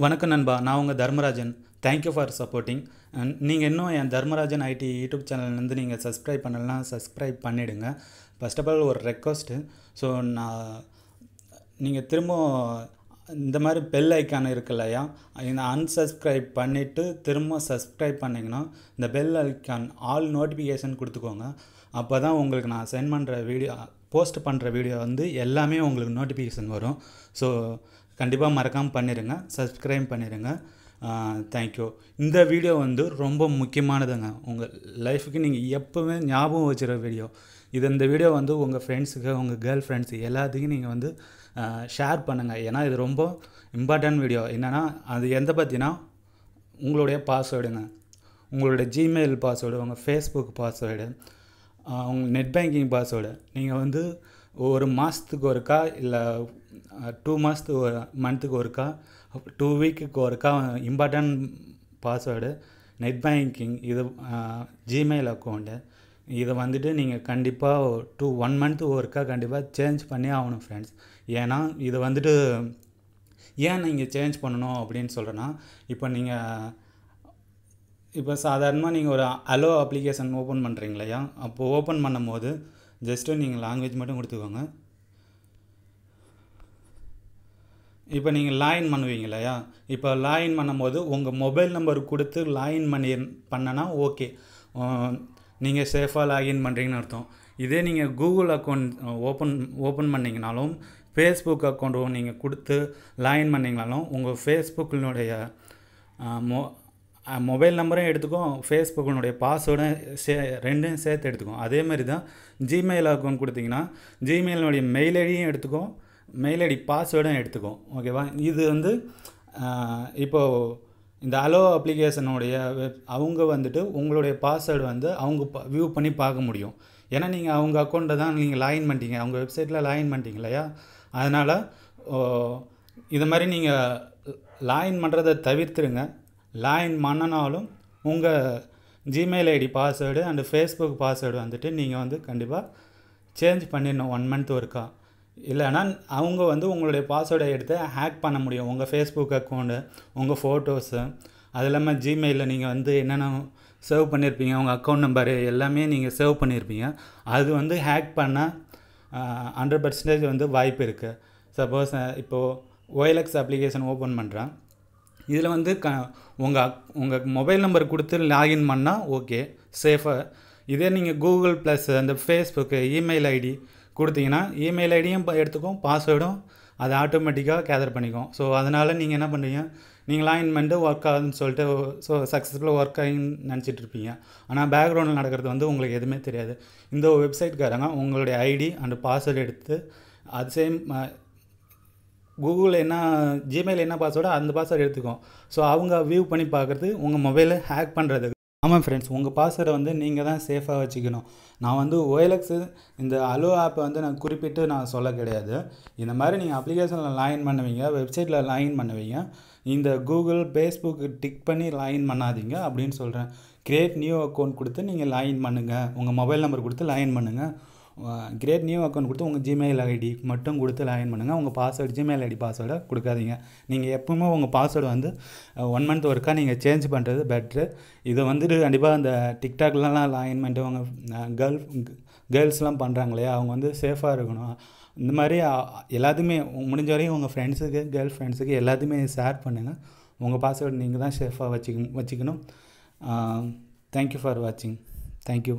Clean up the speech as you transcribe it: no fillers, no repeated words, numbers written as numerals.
वनक्कम नंबा ना उंगा Dharmarajan thank you for supporting नहीं धर्मराजन आईटी यूट्यूब चैनल नहीं सब्सक्राइब पन्नलना सब्सक्राइब पन्निडुंगा फर्स्ट ऑफ ऑल और रिक्वेस्ट सो ना नहीं तिरुम्ब இந்த மாதிரி பெல் ஐகான் இருக்குல்லையா இந்த அன்சப்ஸ்கிரைப் பண்ணிட்டு திரும்ப சப்ஸ்கிரைப் பண்ணீங்கன்னா இந்த பெல் ஐகான் ஆல் நோட்டிஃபிகேஷன் கொடுத்துக்கோங்க அப்பதான் உங்களுக்கு நான் சென்ட் பண்ற வீடியோ போஸ்ட் பண்ற வீடியோ வந்து எல்லாமே உங்களுக்கு நோட்டிஃபிகேஷன் வரும் சோ கண்டிப்பா மறக்காம பண்ணிருங்க சப்ஸ்கிரைப் பண்ணிருங்க थैंक यू இந்த வீடியோ வந்து ரொம்ப முக்கியமானதுங்க உங்க லைஃப்க்கு நீங்க எப்பவே ஞாபகம் வச்சிர வீடியோ இது இந்த வீடியோ வந்து உங்க फ्रेंड्सக்கு உங்க गर्ल फ्रेंड्स எல்லாத்துக்கும் நீங்க வந்து ஷேர் பண்ணுங்க ஏனா இது ரொம்ப இம்பார்ட்டன்ட் வீடியோ என்னன்னா அது எந்த பத்தினா உங்களுடைய பாஸ்வேர்டுங்க உங்களுடைய Gmail பாஸ்வேர்டு உங்க Facebook பாஸ்வேர்டு உங்க நெட் banking பாஸ்வேர்டு நீங்க வந்து ஒரு மாசத்துக்கு ஒருக்கா இல்ல 2 மாசத்து ஒரு மந்த்க்கு ஒருக்கா 2 வீக்குக்கு ஒருக்கா இம்பார்ட்டன்ட் பாஸ்வேர்டு நெட் banking இது Gmail அக்கவுண்ட் இத வந்துட்டு நீங்க கண்டிப்பா 1 मंथ ஒருக்கா கண்டிப்பா चेंज பண்ணி ஆவணும் फ्रेंड्स ஏனா இது வந்துட்டு ஏன் நீங்க चेंज பண்ணனும் அப்படினு சொல்றேன்னா இப்போ சாதாரணமா நீங்க ஒரு ஹலோ அப்ளிகேஷன் ஓபன் பண்றீங்களையா அப்போ ஓபன் பண்ணும்போது ஜஸ்ட் நீங்க லாங்குவேஜ் மட்டும் கொடுத்துக்கோங்க இப்போ நீங்க லாகின் பண்ணுவீங்களையா இப்போ லாகின் பண்ணும்போது உங்க மொபைல் நம்பர் கொடுத்து லாகின் பண்ணனா ஓகே நீங்கள் சேஃபாக லாகின் பண்ணுறீங்கன்னு அர்த்தம் இதே நீங்கள் கூகுள் அக்கௌண்ட் ஓப்பன் பண்ணிங்கனாலும் ஃபேஸ்புக் அக்கௌண்ட்டும் நீங்கள் கொடுத்து லாகின் பண்ணிங்கனாலும் உங்கள் ஃபேஸ்புக்கினுடைய மொபைல் நம்பரையும் எடுத்துக்கும் ஃபேஸ்புக்கினுடைய பாஸ்வேர்டும் ரெண்டையும் சேர்த்து எடுத்துக்கும் அதே மாதிரி தான் ஜிமெயில் அக்கௌண்ட் கொடுத்தீங்கன்னா ஜிமெயிலுடைய மெயில் ஐடியும் எடுத்துக்கும் மெயில் ஐடி பாஸ்வேர்டும் எடுத்துக்கும் ஓகேவா இது வந்து இப்போது இந்த ஹலோ அப்ளிகேஷனோட அவங்க வந்துட்டு உங்களுடைய பாஸ்வேர்ட் வந்து அவங்க வியூ பண்ணி பார்க்க முடியும் ஏனா நீங்க அவங்க அக்கவுண்ட தான் நீங்க லாகின் பண்ணிட்டீங்க அவங்க வெப்சைட்ல லாகின் பண்ணிட்டீங்களையா அதனால இந்த மாதிரி நீங்க லாகின் பண்றதை தவிர்த்துருங்க லாகின் பண்ணனாலும் உங்க Gmail ID password and Facebook password வந்துட்டு நீங்க வந்து கண்டிப்பா चेंज பண்ணிடணும் 1 मंथ ஒருக்கா இல்லனா அவங்க வந்து உங்களுடைய பாஸ்வேர்டை எடுத்து ஹேக் பண்ண முடியும் உங்க Facebook அக்கவுண்ட் உங்க போட்டோஸ் அதெல்லாம் Gmailல நீங்க வந்து என்னென்ன சேவ் பண்ணிருப்பீங்க உங்க அக்கவுண்ட் நம்பர் எல்லாமே நீங்க சேவ் பண்ணிருப்பீங்க அது வந்து ஹேக் பண்ண 100% வந்து வாய்ப்பு இருக்கு சப்போஸ் இப்போ OLX அப்ளிகேஷன் ஓபன் பண்றா இதுல வந்து உங்க மொபைல் நம்பர் கொடுத்து லாகின் பண்ணா ஓகே சேஃபா இதே நீங்க Google+ அந்த Facebook ஈமெயில் ஐடி கொடுத்தீங்கன்னா ஈமெயில் ஐடியும் எடுத்துக்கும் பாஸ்வேர்டும் அது ஆட்டோமேட்டிக்கா கேதர் பண்ணிக்கும் சோ அதனால நீங்க என்ன பண்றீங்க நீங்க லாகின் பண்ணிட்டு வர்க் ஆகுதுன்னு சொல்லிட்டு சோ சக்சஸ்ஃபுல்லா வர்க் ஆயின்னு நினைச்சிட்டு இருப்பீங்க ஆனா பேக்ரவுண்ட்ல நடக்கிறது வந்து உங்களுக்கு எதுமே தெரியாது இந்த வெப்சைட்காரங்க உங்களுடைய ஐடி அண்ட் பாஸ்வேர்ட் எடுத்து அது சேம் Google என்ன Gmail என்ன பாஸ்வேர்டோ அந்த பாஸ்வேர்ட் எடுத்துக்கும் சோ அவங்க வியூ பண்ணி பார்க்கிறது உங்க மொபைலை ஹேக் பண்றது ஆமா फ्रेंड्स உங்க பாஸ்வேர்ட வந்து நீங்க தான் சேஃபா வச்சுக்கணும் நான் வந்து OLX இந்த ஹலோ ஆப் வந்து நான் குறிப்பிட்டு நான் சொல்ல கிடையாது இந்த மாதிரி நீங்க அப்ளிகேஷன்ல லாகின் பண்ணுவீங்க வெப்சைட்ல லாகின் பண்ணுவீங்க இந்த Google Facebook டிக் பண்ணி லாகின் பண்ணாதீங்க அப்படினு சொல்றேன் கிரியேட் நியூ அக்கவுண்ட் கொடுத்து நீங்க லாகின் பண்ணுங்க உங்க மொபைல் நம்பர் கொடுத்து லாகின் பண்ணுங்க கிரியேட் நியூ அக்கவுண்ட் கொடுத்து உங்க Gmail ஐடி மட்டும் கொடுத்து லாகின் பண்ணுங்க உங்க பாஸ்வேர்ட் Gmail ஐடி பாஸ்வேர்ட கொடுக்காதீங்க நீங்க எப்பவுமே உங்க பாஸ்வேர்ட் வந்து 1 मंथ ஒருக்கா நீங்க चेंज பண்றது பெட்டர் இது வந்து கண்டிப்பா அந்த TikTokலலாம் லாகின் பண்ணிட்டு உங்க गर्ल्सலாம் பண்றாங்களே அவங்க வந்து சேஃபா இருக்கணும் இந்த மாதிரி எல்லாதுமே முடிஞ்ச வரையும் உங்க फ्रेंड्सக்கு गर्ल फ्रेंड्सக்கு எல்லாதுமே ஷேர் பண்ணுங்க உங்க பாஸ்வேர்ட் நீங்க தான் சேஃபா வச்சுக்கணும் thank you for watching thank you